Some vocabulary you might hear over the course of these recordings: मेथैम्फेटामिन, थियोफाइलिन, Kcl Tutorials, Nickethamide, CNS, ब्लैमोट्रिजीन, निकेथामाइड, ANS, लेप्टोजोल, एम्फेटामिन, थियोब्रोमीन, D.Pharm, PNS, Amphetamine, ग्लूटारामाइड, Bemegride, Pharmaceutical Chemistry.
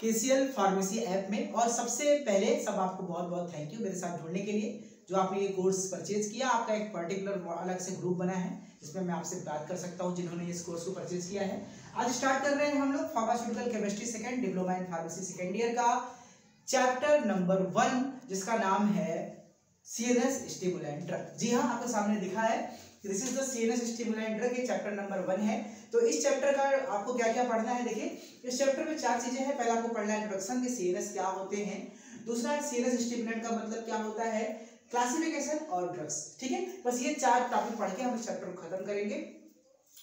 KCL pharmacy app में। और सबसे पहले सब आपको बहुत बहुत थैंक यू मेरे साथ जुड़ने के लिए। जो आपने ये कोर्स परचेज किया, आपका एक पर्टिकुलर अलग से ग्रुप बना है जिसमें मैं आपसे बात कर सकता हूँ जिन्होंने इस कोर्स को परचेज किया है। आज स्टार्ट कर रहे हैं हम लोग pharmaceutical chemistry second diploma in pharmacy second year का चैप्टर नंबर 1, जिसका नाम है CNS स्टिमुलेंट ड्रग। जी हाँ, आपके सामने दिखा है this is the CNS stimulant drug, ये चैप्टर नंबर 1 है। तो इस चैप्टर का आपको क्या क्या पढ़ना है, देखिए इस चैप्टर में 4 चीजें हैं। पहला आपको पढ़ना है इंट्रोडक्शन के CNS क्या होते हैं, दूसरा है CNS स्टिमुलेंट का मतलब क्या होता है, क्लासिफिकेशन और ड्रग्स। ठीक है, बस ये 4 टॉपिक पढ़ के हम इस चैप्टर को खत्म करेंगे।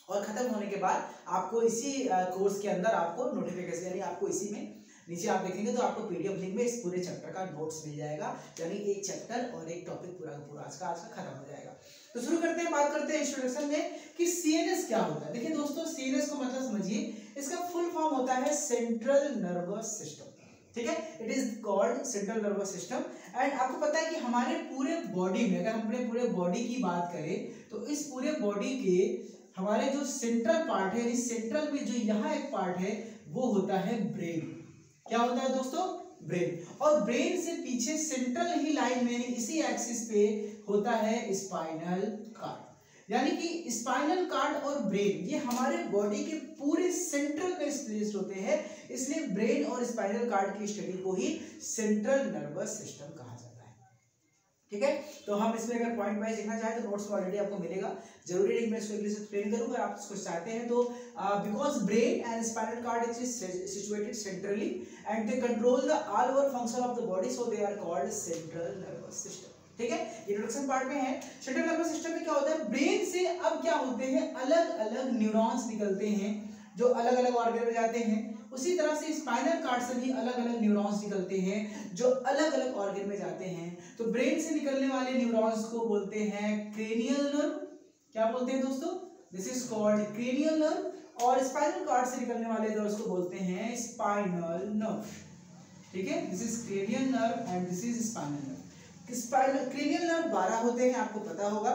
और खत्म होने के बाद आपको इसी कोर्स के अंदर आपको नोटिफिकेशन, यानी आपको इसी में नीचे आप देखेंगे तो आपको PDF लिंक में इस पूरे चैप्टर का नोट्स मिल जाएगा। यानी एक चैप्टर और एक टॉपिक पूरा पूरा आज का खत्म हो जाएगा। तो शुरू करते हैं, बात करते हैं इंट्रोडक्शन में कि CNS क्या होता है। देखिए दोस्तों, CNS को मतलब समझिए, इसका फुल फॉर्म होता है सेंट्रल नर्वस सिस्टम। ठीक है, it is called central nervous system. And आपको पता है कि हमारे पूरे बॉडी में, अगर हम अपने पूरे बॉडी की बात करें तो इस पूरे बॉडी के हमारे जो सेंट्रल पार्ट है, इस सेंट्रल में जो यहाँ एक पार्ट है वो होता है ब्रेन। क्या होता है दोस्तों, ब्रेन। और ब्रेन से पीछे सेंट्रल ही लाइन में इसी एक्सिस पे होता है स्पाइनल कार्ड। यानी कि स्पाइनल कार्ड और ब्रेन ये हमारे बॉडी के पूरे सेंट्रल में स्प्लेस्ड होते हैं, इसलिए ब्रेन और स्पाइनल कार्ड की स्टडी को ही सेंट्रल नर्वस सिस्टम कहा जाता है। ठीक है, तो हम इसमें अगर पॉइंट वाइज देखना चाहें तो नोट्स ऑलरेडी आपको मिलेगा। जरूरी नहीं मैं इसको इंग्लिश एक्सप्लेन करूँ, अगर आप इसको चाहते हैं तो। Because brain and spinal cord is situated centrally and they control the all over function of the body, so they are called central nervous system. ठीक है, इंट्रोडक्शन पार्ट में है। सेंट्रल नर्वस सिस्टम में क्या होता है, ब्रेन से अब क्या होते हैं, अलग अलग न्यूरॉन्स निकलते हैं जो अलग अलग ऑर्गन में जाते हैं। उसी तरह से स्पाइनल कार्ड से भी अलग अलग न्यूरॉन्स निकलते हैं जो अलग अलग ऑर्गन में जाते हैं। तो ब्रेन से निकलने वाले न्यूरॉन्स को बोलते हैं क्रेनियल नर्व। क्या बोलते हैं दोस्तों, this is called cranial nerve. और स्पाइनल कार्ड से निकलने वाले नर्व्स को बोलते हैं स्पाइनल नर्व। ठीक है, this is cranial nerve and this is spinal nerve. Cranial nerve 12 होते हैं, आपको पता होगा।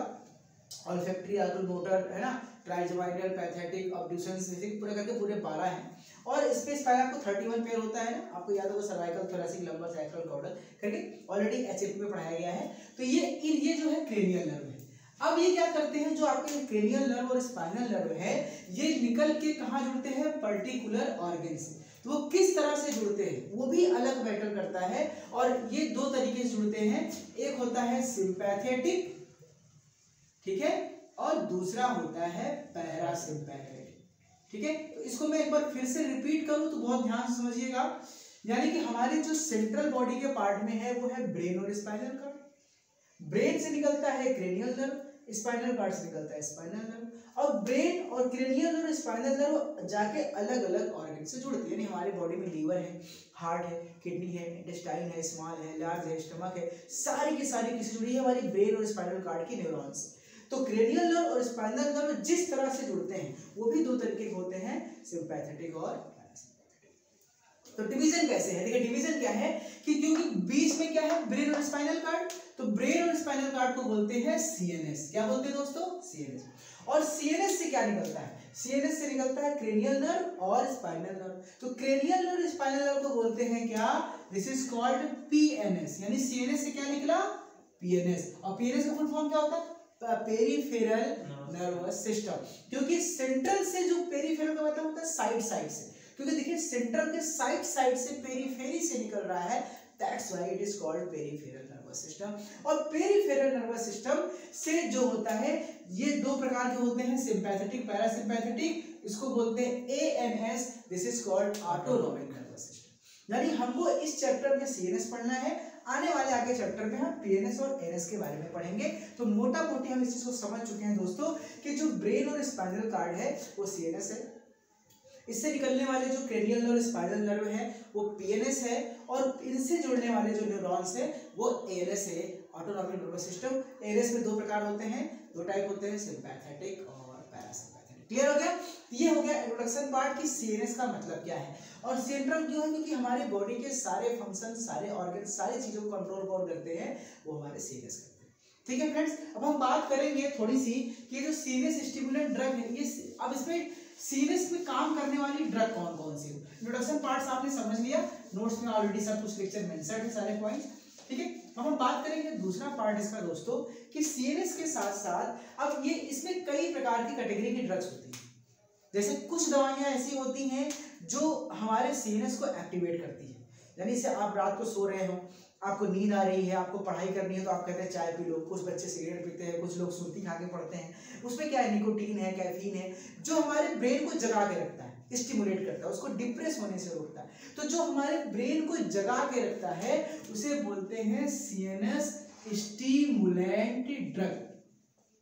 ऑल्फैक्टरी, ऑटोमोटर, है ना, ट्राइजवाइडल, पैथेटिक, ऑब्ड्यूशन, पूरे करके पूरे 12 हैं। और इसमें स्पाइन आपको 31 पेयर होता है ना, आपको याद होगा, cervical, thoracic, lumbar, sacral, chordal करके ऑलरेडी HFP में पढ़ाया गया है। तो ये जो है क्रेनियल नर्व है। अब ये क्या करते हैं, जो आपके क्रेनियल नर्व और स्पाइनल नर्व है ये निकल के कहाँ जुड़ते हैं, पर्टिकुलर ऑर्गन से। तो वो किस तरह से जुड़ते हैं वो भी अलग मैटर करता है। और ये 2 तरीके से जुड़ते हैं, एक होता है सिंपैथेटिक, ठीक है, और दूसरा होता है पैरासिम्पैथेटिक। ठीक है, तो इसको मैं एक बार फिर से रिपीट करूं तो बहुत ध्यान से समझिएगा। यानी कि हमारे जो सेंट्रल बॉडी के पार्ट में है वो है ब्रेन और स्पाइनल कार्ड। ब्रेन से निकलता है क्रेनियल नर्व, स्पाइनल कार्ड से निकलता है स्पाइनल नर्व। और ब्रेन और क्रेनियल नर्व, स्पाइनल नर्व जाके अलग अलग ऑर्गन से जुड़ते हैं। यानी हमारे बॉडी में लीवर है, हार्ट है, किडनी है, इंटेस्टाइन है, स्मॉल है, लार्ज है, स्टमक है, सारी की सारी किससे जुड़ी है, हमारी ब्रेन और स्पाइनल कार्ड की न्यूरॉन से। तो क्रेनियल नर्व और स्पाइनल नर्व जिस तरह से जुड़ते हैं वो भी 2 तरीके के होते हैं, सिंपैथेटिक और पैरासिम्पैथेटिक। तो डिवीजन कैसे है, देखिए डिवीजन क्या है कि क्योंकि बीच में क्या है, ब्रेन और स्पाइनल कार्ड, तो ब्रेन और स्पाइनल कार्ड को बोलते हैं CNS। क्या बोलते हैं दोस्तों, CNS। और CNS से क्या निकलता है, CNS से निकलता है क्रेनियल नर्व और स्पाइनल नर्व। तो क्रेनियल नर्व और स्पाइनल नर्व को बोलते हैं क्या, दिस इज कॉल्ड PNS। यानी CNS से क्या निकला, PNS। और PNS का फुल फॉर्म क्या होता है, पेरीफेरल नर्वस सिस्टम। क्योंकि सेंट्रल से जो पेरीफेरल का मतलब होता है साइड से, क्योंकि देखिए सेंट्रल के साइड से पेरीफेरी से निकल रहा है, that's why it is called peripheral nervous system. और पेरीफेरल नर्वस सिस्टम से जो होता है ये 2 प्रकार के होते हैं, सिंपैथेटिक, पैरासिम्पैथेटिक। इसको बोलते हैं ANS, this is called autonomic nervous system. यानी हमको इस चैप्टर में CNS पढ़ना है। आने वाले आगे चैप्टर में हम PNS और ANS के बारे में पढ़ेंगे। तो मोटा मोटी हम इस चीज को समझ चुके हैं दोस्तों कि जो ब्रेन और स्पाइनल कार्ड है वो CNS है, इससे निकलने वाले जो क्रेनियल नर्व और स्पाइनल नर्व है वो PNS है, और इनसे जुड़ने वाले जो न्यूरॉन्स है वो ANS है, ऑटोनोमिक नर्वस सिस्टम। ANS में 2 प्रकार होते हैं, 2 टाइप होते हैं, सिंपैथेटिक और पैरासिम्पैथेटिक। क्लियर हो गया, ये हो गया इंट्रोडक्शन पार्ट कि CNS का मतलब क्या है और सेंट्रल क्यों है, क्योंकि हमारे बॉडी के सारे फंक्शन, सारे ऑर्गन, सारी चीज़ों को कंट्रोल करते हैं वो हमारे CNS करते हैं। ठीक है फ्रेंड्स, अब हम बात करेंगे थोड़ी सी कि जो CNS स्टिमुलेंट ड्रग है ये, अब इसमें सीएनएस में काम करने वाली ड्रग कौन कौन सी हो। इंट्रोडक्शन पार्ट आपने समझ लिया, नोट्स में ऑलरेडी सब कुछ लेक्चर मेंशन है सारे पॉइंट्स, ठीक है। अब हम बात करेंगे दूसरा पार्ट इसका दोस्तों कि सीएनएस के साथ साथ अब ये इसमें कई प्रकार की कैटेगरी की ड्रग्स होती हैं। जैसे कुछ दवाइयाँ ऐसी होती हैं जो हमारे सीएनएस को एक्टिवेट करती है, यानी इसे आप रात को सो रहे हो, आपको नींद आ रही है, आपको पढ़ाई करनी है तो आप कहते हैं चाय पी लो। कुछ बच्चे सिगरेट पीते हैं, कुछ लोग सुर्ती खा के पढ़ते हैं। उसमें क्या है, निकोटीन है, कैफीन है, जो हमारे ब्रेन को जगा के रखता है, स्टिमुलेट करता है, उसको डिप्रेस होने से रोकता है। तो जो हमारे ब्रेन को जगा के रखता है उसे बोलते हैं सीएनएस स्टिमुलेंट ड्रग।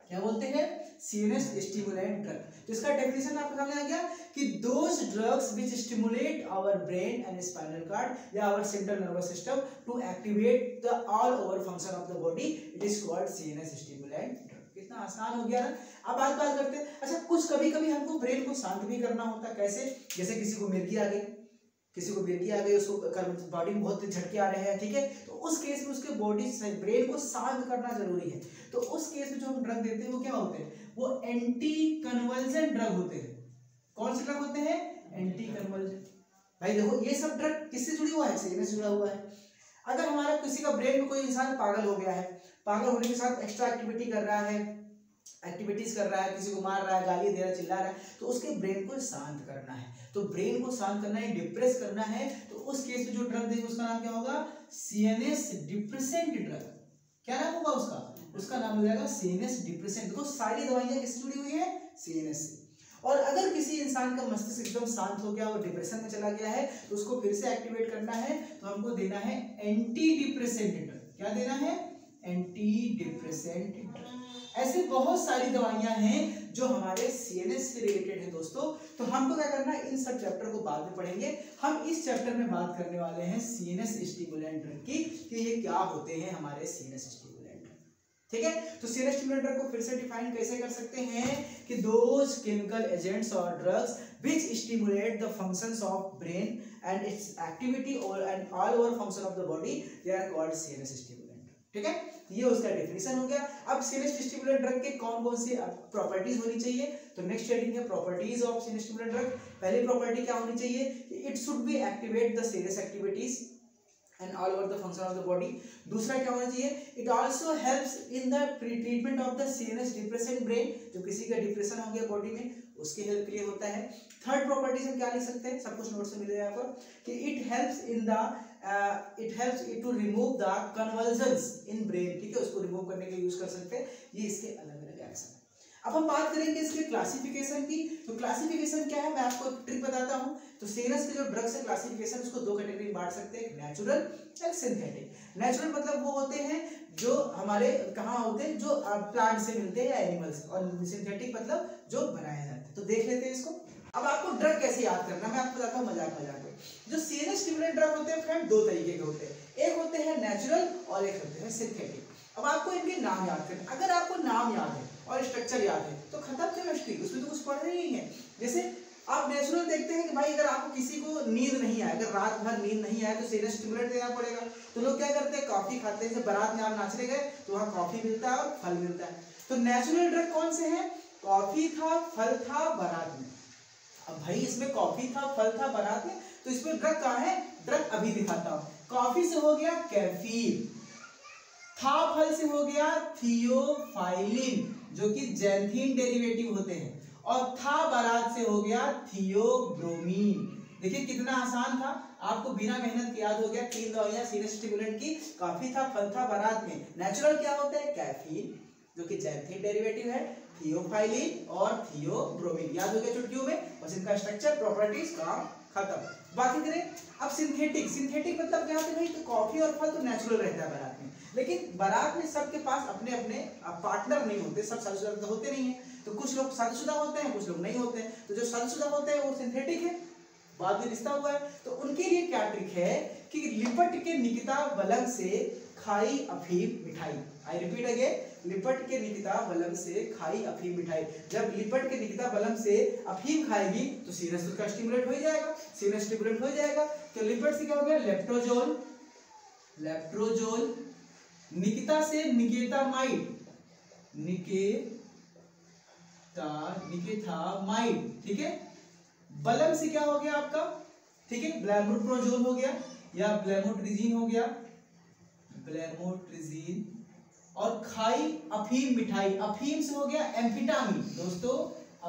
क्या बोलते हैं? CNS stimulant drug. तो इसका डेफिनेशन आपके सामने आ गया कि those drugs which stimulate our brain and spinal cord या our central nervous system to activate the all over function of the body, it is called CNS stimulant drug. कितना आसान हो गया ना। अब बात करते हैं, अच्छा कुछ कभी कभी हमको ब्रेन को शांत भी करना होता है। कैसे? जैसे किसी को मिर्गी आ गई, किसी को बेटी आ गई, उसको बॉडी में बहुत झटके आ रहे हैं, ठीक है, तो उस केस में उसके बॉडी से ब्रेन को शांत करना जरूरी है। तो उस केस में जो हम ड्रग देते हैं वो क्या होते हैं, वो एंटी कन्वल्सन ड्रग होते हैं। कौन से ड्रग होते हैं? Anti convulsion. भाई देखो ये सब ड्रग किससे जुड़ी हुआ है? सीएनएस जुड़ा हुआ है। अगर हमारा किसी का ब्रेन में कोई इंसान पागल हो गया है, पागल होने के साथ एक्स्ट्रा एक्टिविटी कर रहा है, एक्टिविटीज कर रहा है, किसी को मार रहा है, गाली दे रहा है, चिल्ला रहा है, तो उसके ब्रेन को शांत करना है। तो ब्रेन को शांत करना है, डिप्रेस करना है, तो उस केस में जो ड्रग देंगे उसका नाम क्या होगा? CNS depressant drug. क्या नाम होगा उसका? उसका नाम हो जाएगा सीएनएस डिप्रेसेंट। तो सारी दवाइयां किससे जुड़ी हुई है? सीएनएस से। और अगर किसी इंसान का मस्तिष्क एकदम शांत हो गया और डिप्रेशन में चला गया है तो उसको फिर से एक्टिवेट करना है, तो हमको देना है एंटी डिप्रेसेंट ड्रग। क्या देना है? Anti depressant drug. ऐसे बहुत सारी दवाइयां हैं जो हमारे सीएनएस से रिलेटेड है दोस्तों। तो हमको क्या करना है, इन सब चैप्टर को बाद में पढ़ेंगे। हम इस चैप्टर में बात करने वाले हैं सीएनएस स्टिमुलेंट ड्रग की, कि ये क्या होते हैं हमारे सीएनएस स्टिमुलेंट ड्रग, ठीक है। तो सीएनएस स्टिमुलेंट ड्रग को फिर से डिफाइन कैसे कर सकते हैं कि दोज केमिकल एजेंट्स और drugs which stimulate the functions of brain and its activity और and all over function of the body, they are called CNS stimulant, ठीक है। ये उसका डेफिनेशन हो गया। अब सीएनएस स्टिमुलेंट ड्रग के कौन कौन सी प्रॉपर्टीज होनी चाहिए, तो नेक्स्ट हेडिंग है properties of CNS stimulant drug. पहली प्रॉपर्टी क्या होनी चाहिए कि it should be activate the CNS activities and all over the function of the body. दूसरा क्या होना चाहिए, it also helps in the treatment of the CNS depression brain, जो किसी का डिप्रेशन हो गया बॉडी में उसके हेल्प के लिए होता है। थर्ड प्रॉपर्टी से क्या लिख सकते हैं, सब कुछ नोट से मिलेगा आपको, कि it helps to remove the convulsions in brain, ठीक है, उसको रिमूव करने के लिए यूज कर सकते हैं। ये इसके अलग अलग एक्शन है। अब हम बात करेंगे इसके क्लासिफिकेशन की। तो क्लासिफिकेशन क्या है, मैं आपको ट्रिक बताता हूँ। तो सीएनएस के जो ड्रग्स है क्लासिफिकेशन, उसको दो कैटेगरी बांट सकते हैं, नेचुरल और सिंथेटिक। नेचुरल मतलब वो होते हैं जो हमारे कहाँ होते हैं, जो प्लांट से मिलते हैं या एनिमल्स, और सिंथेटिक मतलब जो बनाए जाते हैं। तो देख लेते हैं इसको। अब आपको ड्रग कैसे याद करना, मैं आपको बताता हूँ मजाक में। जो सीएनएस स्टिमुलेंट ड्रग होते हैं फ्रेंड, दो तरीके के होते हैं, एक होते हैं नेचुरल और एक होते हैं सिंथेटिक। अब आपको इनके नाम याद करना। अगर आपको नाम याद है और स्ट्रक्चर याद है तो खत्म केमिस्ट्री, उसमें तो कुछ पढ़ रही नहीं है। जैसे आप नेचुरल देखते हैं कि भाई अगर आपको किसी को नींद नहीं आए, अगर रात भर नींद नहीं आए तो सीएनएस स्टिमुलेंट देना पड़ेगा। तो लोग क्या करते हैं, कॉफी खाते हैं। जब बारात में आप नाचने गए तो वहाँ कॉफी मिलता है और फल मिलता है। तो नेचुरल ड्रग कौन से हैं? कॉफी था, फल था, बारात में। अब भाई इसमें कॉफी था, फल था, बारात में, तो इसमें ड्रग कहाँ है? ड्रग अभी दिखाता हूँ। कॉफी से हो गया कैफीन, था फल से हो गया थियोफाइलिन, जो कि जैंथीन डेरिवेटिव होते हैं, और था बारात से हो गया थियोब्रोमीन। देखिए कितना आसान था, आपको बिना मेहनत के याद हो गया तीन दवाइयां सीएनएस स्टिमुलेंट की, कॉफी था, फल था, बारात में। नेचुरल क्या होता है? कैफीन, जो कि जैंथीन डेरिवेटिव है, थियोफाइलिन और थियोब्रोमीन। याद हो गया चुटकियों में, बस इनका स्ट्रक्चर, प्रॉपर्टीज, काम खत्म। बाकी करें अब सिंथेटिक। सिंथेटिक मतलब क्या होता है भाई, तो कॉफी और फल तो नेचुरल रहता है बारात में, लेकिन बारात में सबके पास अपने अपने पार्टनर नहीं होते, सब शादीशुदा होते नहीं है। तो कुछ लोग शादीशुदा होते हैं, कुछ लोग नहीं होते हैं। तो जो शादीशुदा होते हैं वो सिंथेटिक है, बाद में रिश्ता हुआ है, तो उनके लिए क्या ट्रिक है कि लिपट के निकिता बलंग से खाई अफीम मिठाई। आई रिपीट अगेन, लिपट के निकिता बलम से खाई अफीम मिठाई। जब लिपट के निकिता बलम से अफीम खाएगी तो सीएनएस उसका स्टिमुलेट हो जाएगा, सीएनएस स्टिमुलेट हो जाएगा। तो लिपट से क्या हो गया? लेप्टोजोल, लेप्टोजोल। निकिता से निकेतामाइड, निकेतामाइड, ठीक है। बलम से क्या हो गया आपका, ठीक है, ब्लैमोट्राजोल हो गया या ब्लैमोट्रिजीन हो गया, ब्लैमोट्रिजीन। और खाई अफीम मिठाई, अफीम से हो गया एम्फेटामिन। दोस्तों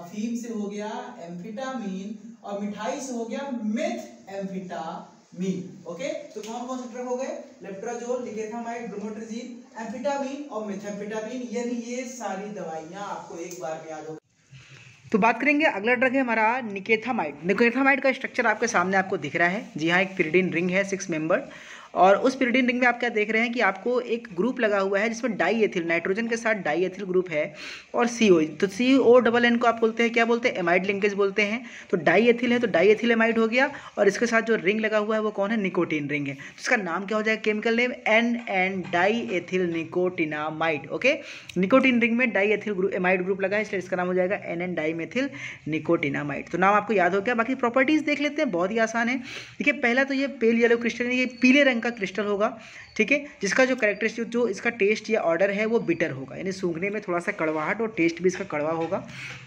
अफीम से हो गया एम्फेटामिन और मिठाई से हो गया मेथैम्फेटामिन। ओके, तो कौन कौन से ड्रग हो गए, लेप्राजोल, निकेथामाइड, ब्रोमोट्रिजीन, एम्फेटामिन और मेथैम्फेटामिन, यानी ये सारी दवाइयां आपको एक बार में याद हो। तो बात करेंगे, अगला ड्रग है हमारा निकेथामाइड। निकेथामाइड का स्ट्रक्चर आपके सामने आपको दिख रहा है। जी हाँ, एक पिरिडीन रिंग है 6 मेंबर्ड और उस पिरिडीन रिंग में आप क्या देख रहे हैं कि आपको एक ग्रुप लगा हुआ है जिसमें डाई एथिल, नाइट्रोजन के साथ डाई एथिल ग्रुप है और CO। तो CO डबल N को आप बोलते हैं, क्या बोलते हैं, एमाइड लिंकेज बोलते हैं। तो डाई एथिल है तो डाई एथिल एमाइड हो गया और इसके साथ जो रिंग लगा हुआ है वो कौन है, निकोटीन रिंग है। तो इसका नाम क्या हो जाएगा, chemical name NN di ethyl nicotinamide. Okay, nicotine ring में di ethyl group, amide group लगा है, इसलिए इसका नाम हो जाएगा NN डाई मेथिल निकोटिनामाइड। तो नाम आपको याद हो गया। बाकी प्रॉपर्टीज देख लेते हैं, बहुत ही आसान है। देखिए, पहला तो ये पेल येलो क्रिस्टल, ये पीले का क्रिस्टल होगा, ठीक है, जिसका जो कैरेक्टरिस्टिक, जो इसका टेस्ट या ऑर्डर है वो बिटर होगा, यानी सूंघने में थोड़ा सा कड़वाहट और टेस्ट भी इसका कड़वा होगा,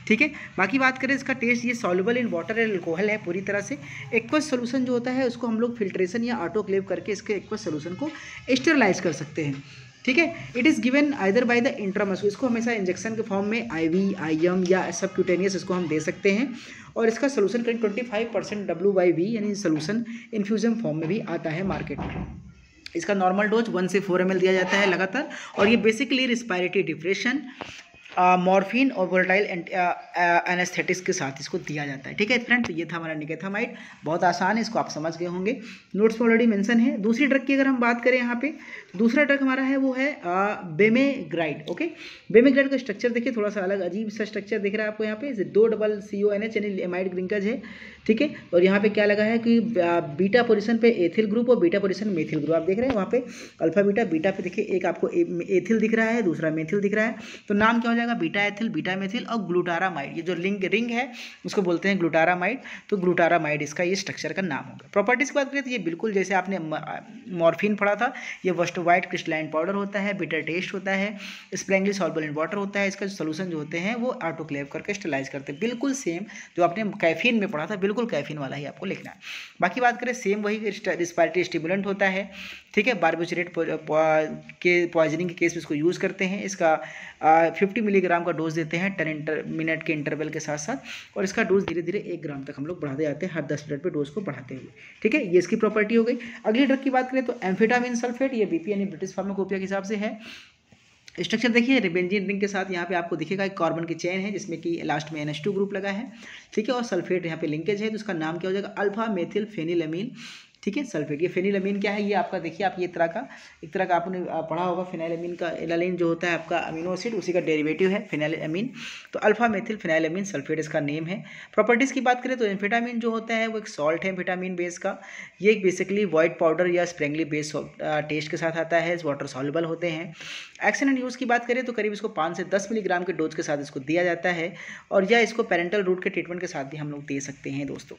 ठीक है। बाकी बात करें इसका टेस्ट, ये soluble in water and alcohol है पूरी तरह से। एक्वस सॉल्यूशन जो होता है उसको हम लोग फिल्ट्रेशन या ऑटोक्लेव करके इसके एक्वस सॉल्यूशन को स्टरलाइज कर सकते हैं, ठीक है। It is given either by the intramuscular, इसको हमेशा इंजेक्शन के फॉर्म में IV, IM या सबक्यूटेनियस इसको हम दे सकते हैं। और इसका सोल्यूशन करीब 25% WV यानी सोल्यूशन इन्फ्यूजन फॉर्म में भी आता है मार्केट में। इसका नॉर्मल डोज 1 से 4 ml दिया जाता है लगातार। और ये बेसिकली रिस्पायरेटरी डिप्रेशन, मॉर्फिन और वोलेटाइल एनेस्थेटिक्स के साथ इसको दिया जाता है, ठीक है फ्रेंड। तो ये था हमारा निकेथामाइड, बहुत आसान है, इसको आप समझ गए होंगे, नोट्स में ऑलरेडी मेंशन है। दूसरी ड्रग की अगर हम बात करें, यहाँ पे दूसरा ड्रग हमारा है वो है बेमेग्राइड। ओके, बेमेग्राइड का स्ट्रक्चर देखिए, थोड़ा सा अलग अजीब सा स्ट्रक्चर दिख रहा है आपको। यहाँ पे 2 डबल CONH यानी एमाइड ग्रिंकज है, ठीक है। और यहाँ पे क्या लगा है कि बीटा पोजिशन पे एथिल ग्रुप और बीटा पोजिशन मेथिल ग्रुप आप देख रहे हैं। वहाँ पे अल्फा बीटा, बीटा पे देखिए एक आपको एथिल दिख रहा है, दूसरा मेथिल दिख रहा है। तो नाम क्या हो जाएगा, बीटा एथिल, बीटा मेथिल और ग्लूटारामाइड। ये जो रिंग है उसको बोलते हैं ग्लूटारामाइड। तो ग्लूटारामाइड इसका ये स्ट्रक्चर का नाम होगा। प्रॉपर्टीज की बात करें तो ये बिल्कुल जैसे आपने मॉर्फिन पढ़ा था, ये वस्ट वाइट क्रिस्टलाइन पाउडर होता है, बिटर टेस्ट होता है, स्प्रेंगली सॉल्युबल इन वाटर होता है। इसका जो सोल्यूशन जो होते हैं वो ऑटोक्लेव करके स्टरलाइज करते हैं, बिल्कुल सेम जो आपने कैफीन में पढ़ा था, बिल्कुल कैफीन वाला ही आपको लिखना है। बाकी बात करें, सेम वही रिस्पायरेटरी स्टिमुलेंट होता है, ठीक है। बारबेचुरेट के पॉइजनिंग के केस में इसको यूज़ करते हैं। इसका 50 मिलीग्राम का डोज देते हैं 10 मिनट के इंटरवल के साथ साथ, और इसका डोज धीरे धीरे 1 ग्राम तक हम लोग बढ़ाते जाते हैं, हर 10 मिनट पे डोज को बढ़ाते हुए, ठीक है। ये इसकी प्रॉपर्टी हो गई। अगली ड्रग की बात करें तो एम्फेटामिन सल्फेट, ये BP यानी ब्रिटिश फार्माकोपिया के हिसाब से है। स्ट्रक्चर देखिए, रिबेंजीन रिंग के साथ यहाँ पे आपको दिखेगा एक कार्बन की चेन है जिसमें कि लास्ट में NH2 ग्रुप लगा है, ठीक है, और सल्फेट यहाँ पे लिंकेज है। तो इसका नाम क्या हो जाएगा, अल्फा मेथिल फेनिलमीन, ठीक है, सल्फेट। ये फेनिलमीन क्या है, ये आपका देखिए, आप ये तरह का एक तरह का आपने पढ़ा होगा, फिनाइलमीन का एलानिन जो होता है आपका अमीनो एसिड, उसी का डेरिवेटिव है फिनाइलमीन। तो अल्फा मेथिल फिनाइलमीन सल्फेट इसका नेम है। प्रॉपर्टीज़ की बात करें तो एम्फेटामिन जो होता है वो एक सॉल्ट है, एम्फेटामिन बेस का। ये एक बेसिकली वाइट पाउडर या स्प्रेंगली बेस टेस्ट के साथ आता है, वाटर सॉल्युबल होते हैं। एक्शन एंड यूज़ की बात करें तो करीब इसको 5 से 10 मिलीग्राम के डोज के साथ इसको दिया जाता है, और या इसको पेरेंटल रूट के ट्रीटमेंट के साथ भी हम लोग दे सकते हैं दोस्तों,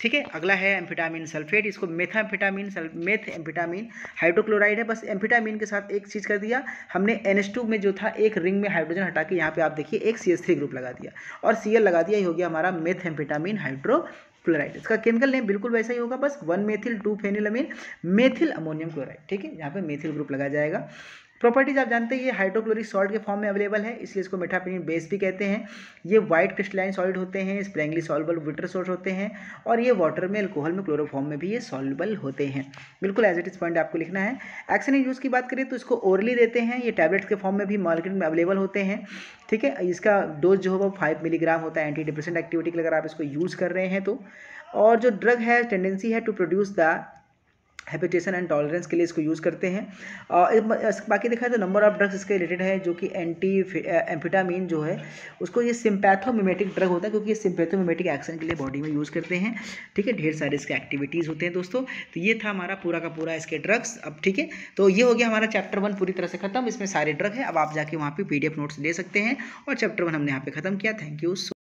ठीक है। अगला है एम्फेटामिन सल्फेट, इसको मेथाम्फेटामिन, मेथैम्फेटामिन हाइड्रोक्लोराइड है। बस एम्फेटामिन के साथ एक चीज़ कर दिया हमने, NH2 में जो था एक रिंग में हाइड्रोजन हटा के यहाँ पे आप देखिए एक CH3 ग्रुप लगा दिया और CL लगा दिया, ये हो गया हमारा मेथैम्फेटामिन हाइड्रोक्लोराइड। इसका केमिकल नेम बिल्कुल वैसा ही होगा, बस 1 methyl 2 phenylamine methyl ammonium chloride, ठीक है, यहाँ पर मेथिल ग्रुप लगाया जाएगा। प्रॉपर्टीज आप जानते हैं, ये हाइड्रोक्लोरिक सॉल्ट के फॉर्म में अवेलेबल है, इसलिए इसको मेथाम्फेटामिन बेस भी कहते हैं। ये वाइट क्रिस्टलाइन सॉलिड होते हैं, स्प्रेंगली सॉल्युबल विटर सॉल्ट होते हैं, और ये वाटर में, अल्कोहल में, क्लोरोफॉर्म में भी ये सॉल्युबल होते हैं, बिल्कुल एज इट इज पॉइंट आपको लिखना है। एक्शन एंड यूज़ की बात करें तो इसको ओरली देते हैं, ये टैबलेट्स के फॉर्म में भी मार्केट में अवेलेबल होते हैं, ठीक है। इसका डोज जो होगा 5 मिलीग्राम होता है, एंटी डिप्रेसेंट एक्टिविटी के लिए अगर आप इसको यूज़ कर रहे हैं तो। और जो ड्रग है, टेंडेंसी है to produce the habitation and tolerance के लिए इसको यूज़ करते हैं। बाकी देखा है तो नंबर ऑफ ड्रग्स इसके रिलेटेड है, जो कि एंटी एम्फेटामिन जो है उसको ये सिम्पैथोमिमेटिक ड्रग होता है, क्योंकि ये सिम्पैथोमिमेटिक एक्शन के लिए बॉडी में यूज़ करते हैं, ठीक है। ढेर सारे इसके एक्टिविटीज़ होते हैं दोस्तों। तो ये था हमारा पूरा का पूरा इसके ड्रग्स, अब ठीक है। तो ये हो गया हमारा चैप्टर 1 पूरी तरह से खत्म, इसमें सारे ड्रग है। अब आप जाके वहाँ पर PDF नोट्स ले सकते हैं और चैप्टर 1 हमने यहाँ पर खत्म किया। Thank you.